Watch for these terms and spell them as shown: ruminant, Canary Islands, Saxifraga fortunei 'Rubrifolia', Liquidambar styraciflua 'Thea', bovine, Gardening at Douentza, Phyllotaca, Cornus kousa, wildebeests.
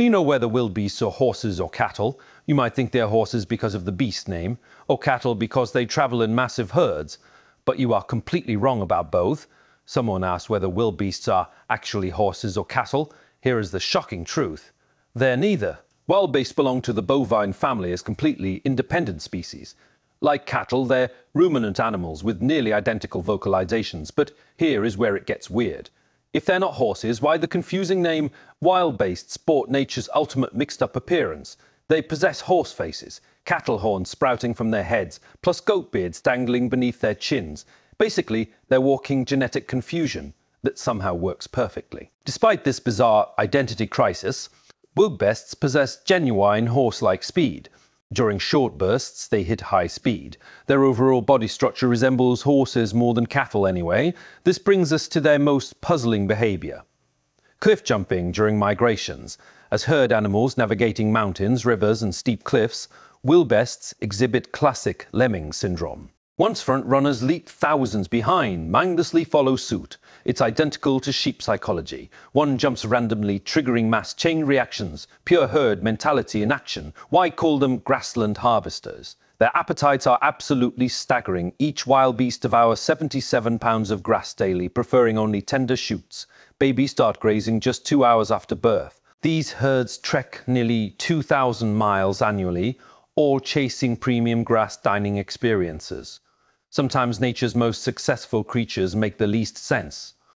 You know, whether wildebeests are horses or cattle. You might think they're horses because of the beast name, or cattle because they travel in massive herds. But you are completely wrong about both. Someone asked whether wildebeests are actually horses or cattle. Here is the shocking truth. They're neither. Wildebeests belong to the bovine family as completely independent species. Like cattle, they're ruminant animals with nearly identical vocalizations, but here is where it gets weird. If they're not horses, why the confusing name wildebeests sport nature's ultimate mixed-up appearance. They possess horse faces, cattle horns sprouting from their heads, plus goat beards dangling beneath their chins. Basically, they're walking genetic confusion that somehow works perfectly. Despite this bizarre identity crisis, wildebeests possess genuine horse-like speed. During short bursts, they hit high speed. Their overall body structure resembles horses more than cattle anyway. This brings us to their most puzzling behavior. Cliff jumping during migrations. As herd animals navigating mountains, rivers, and steep cliffs, wildebeests exhibit classic lemming syndrome. Once front runners leap, thousands behind mindlessly follow suit. It's identical to sheep psychology. One jumps randomly, triggering mass chain reactions, pure herd mentality in action. Why call them grassland harvesters? Their appetites are absolutely staggering. Each wildebeest devours 77 pounds of grass daily, preferring only tender shoots. Babies start grazing just 2 hours after birth. These herds trek nearly 2,000 miles annually, all chasing premium grass dining experiences. Sometimes nature's most successful creatures make the least sense.